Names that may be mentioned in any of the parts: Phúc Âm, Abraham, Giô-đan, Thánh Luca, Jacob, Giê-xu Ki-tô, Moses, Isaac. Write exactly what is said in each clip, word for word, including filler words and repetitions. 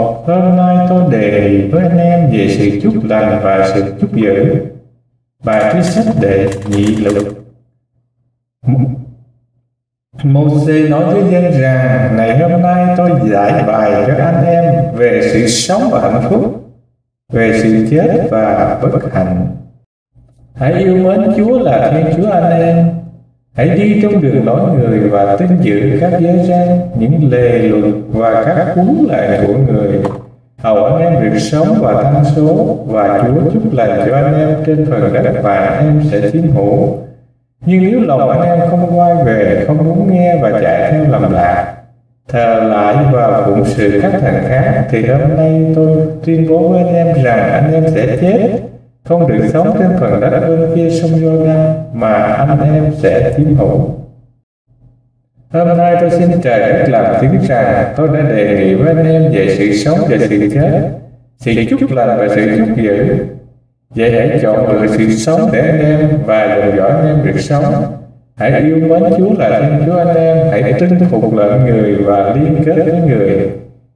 Hôm nay tôi đề với anh em về sự chúc lành và sự chúc dữ. Bài thuyết sách Đệ Nhị Luật. Moses nói với dân rằng: này hôm nay tôi giải bài cho anh em về sự sống và hạnh phúc, về sự chết và bất hạnh. Hãy yêu mến Chúa là Thiên Chúa anh em. Hãy đi trong đường lối người và tin giữ các giới răn, những lề luật và các huấn lệnh của người, hầu anh em được sống và tăng số, và Chúa chúc lành cho anh em trên phần đất và anh em sẽ chiếm hữu. Nhưng nếu lòng anh em không quay về, không muốn nghe và chạy theo làm lạc, thờ lại và phụng sự các thần khác, thì hôm nay tôi tuyên bố với anh em rằng anh em sẽ chết, không được sống trên phần đất bên kia sông Giô-đan mà anh em sẽ chiếm hữu. Hôm nay tôi xin trời đất làm tiếng rằng tôi đã đề nghị với anh em về sự sống và sự chết, sự chúc lành và sự chúc dữ. Vậy hãy chọn lựa sự sống để anh em và dòng dõi anh em được sống. Hãy yêu mến Chúa là Thiên Chúa anh em, hãy tin phục lệnh người và liên kết với người,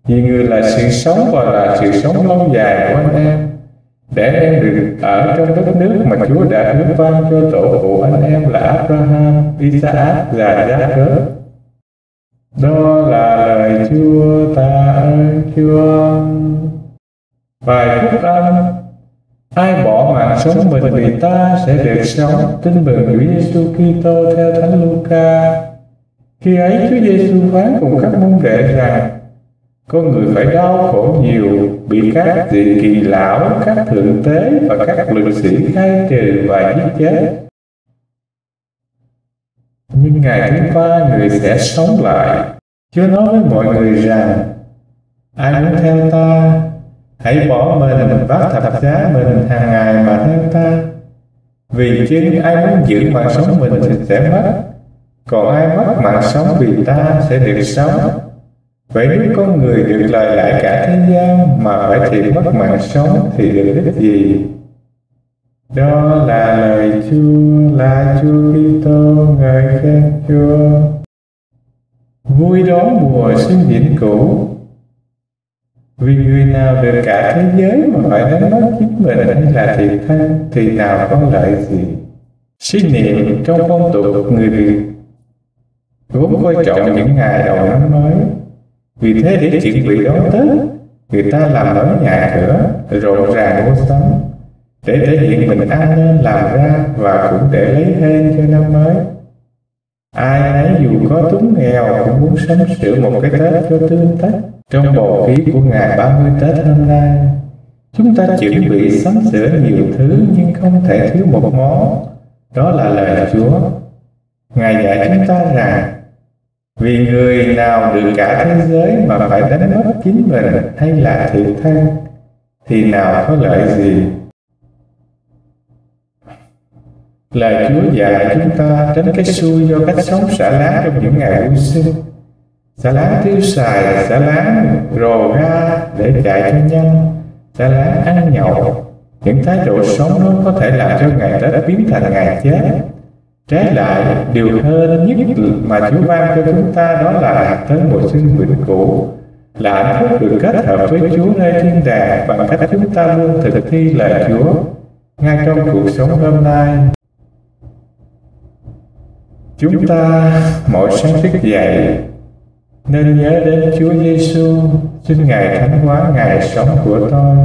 vì người là sự sống và là sự sống lâu dài của anh em, để anh em được ở trong đất nước mà Chúa đã hứa ban cho tổ phụ anh em là Abraham, Isaac và Jacob. Đó là lời Chúa, ta ơn Chúa. Bài Phúc Âm: ai bỏ mạng sống mình vì ta sẽ được sống. Tin mừng Chúa Giê-xu Ki-tô theo Thánh Luca. Khi ấy Chúa Giê-xu phán cùng các môn đệ rằng: con người phải đau khổ nhiều, bị các dị kỳ lão, các thượng tế và các lực sĩ khai trừ và giết chết. Nhưng ngày thứ ba người sẽ sống lại. Chúa nói với mọi người rằng: ai muốn theo ta, hãy bỏ mình, vác thập giá mình hàng ngày mà theo ta. Vì chứ ai muốn giữ mạng sống mình thì sẽ mất, còn ai mất mạng sống vì ta sẽ được sống. Vậy nếu con người được lời lại cả thế gian mà phải chịu mất mạng sống thì được ích gì? Đó là lời Chúa, là Chúa Kitô, ngợi khen Chúa. Vui đón mùa xuân vĩnh cửu. Vì người nào được cả thế giới mà phải đánh mất chính mình hay là thiệt thân thì nào có lợi gì? Suy niệm trong phong tục người Việt vốn coi trọng những ngày đầu năm mới. Vì thế để chuẩn bị đón Tết, người ta làm ở nhà cửa, rộn ràng mua sắm để thể hiện mình ăn nên làm ra, và cũng để lấy hên cho năm mới. Ai nấy dù có túng nghèo cũng muốn sắm sửa một cái Tết cho tươm tất. Trong bầu khí của ngày ba mươi Tết hôm nay, chúng ta chuẩn bị sắm sửa nhiều thứ nhưng không thể thiếu một món, đó là lời Chúa. Ngài dạy chúng ta rằng: vì người nào được cả thế giới mà phải đánh mất chính mình hay là thiệt thân thì nào có lợi gì? Lời Chúa dạy chúng ta tránh cái xui do cách sống xả láng trong những ngày vui xuân. Xả láng tiêu xài, xả láng rồ ga để chạy cho nhanh, xả láng ăn nhậu. Những thái độ sống nó có thể làm cho ngày Tết biến thành ngày chết. Trái lại, điều hơn nhất mà Chúa ban cho chúng ta đó là tới mùa xuân vĩnh cửu, là hạnh phúc được kết hợp với Chúa nơi thiên đàng bằng cách chúng ta luôn thực thi lời Chúa ngay trong cuộc sống hôm nay. Chúng ta mỗi sáng thức dậy nên nhớ đến Chúa Giêsu, xin Ngài thánh hóa ngày sống của tôi.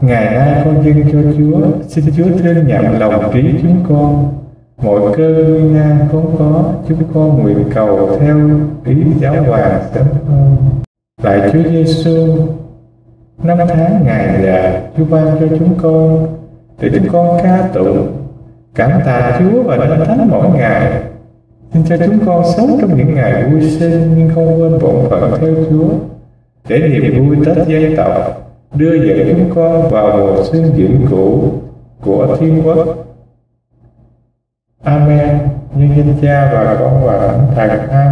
Ngày nay con dâng cho Chúa, xin Chúa thương nhận lòng trí chúng con. Mọi cơ nguy nan con có, chúng con nguyện cầu theo ý giáo hoàng sớm hơn. Lạy Chúa Giêsu, năm tháng ngày giờ Chúa ban cho chúng con để chúng con ca tụng, cảm tạ Chúa và Đức Thánh mỗi ngày. Xin cho chúng con sống trong những ngày vui sinh nhưng không quên bổn phận theo Chúa, để niềm vui Tết dân tộc đưa dẫn chúng con vào mùa xuân vĩnh cửu của Thiên Quốc. Amen. Nhân danh Cha và Con và Thánh Thần.